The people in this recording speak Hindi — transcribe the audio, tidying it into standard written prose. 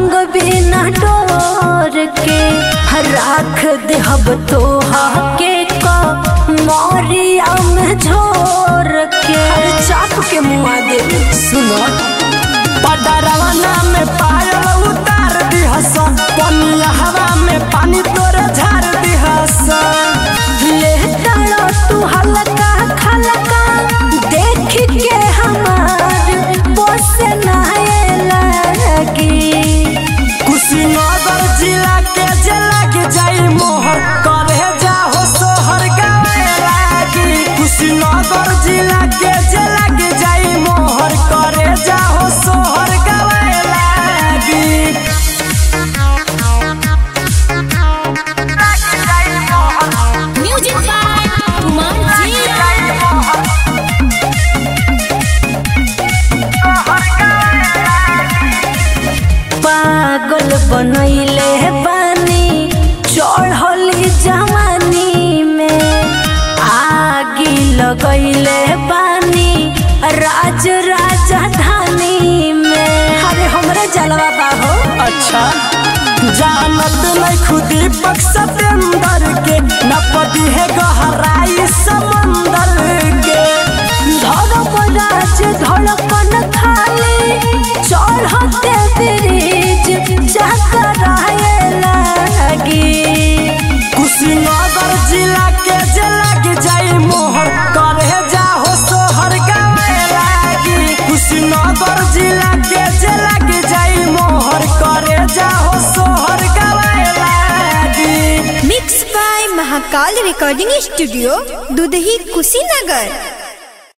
रंग बिना डोर के राख देहब तोहा के को मोरिया में झोर के चाप के मुआ दे सुनो पडरवना में पायल उतार दिहस पनिया हवा में पानी तोर झार दिहस ले तलो तू हलका खलका देख के हमार पोसे ना कुशीनगर जिला के जला के जाई मोहर करे जाओ सोहर गावे लागी। कुशीनगर जिला के जला के जाई मोहर करे जाओ सोहर गावे लागी। Music by Kumar ji. पागल बनैले बानी चढ़ली जवानी में आगी लगैले बानी राज राजधानी में। अरे हमरा जलवा बाहो अच्छा जानत नहीं खुदी पक्षेंदर के नपदी है गहराई समंदर के धड़प राज धड़पन खाली चढ़ते कुशीनगर जिला के जला के जाई मोहर करे जाओ सोहर गावे लागी। कुशीनगर जिला के जला के जाई मोहर करे जाओ सोहर गावे लागी। Mix by Mahakal recording studio Dudhahi Kushinagar.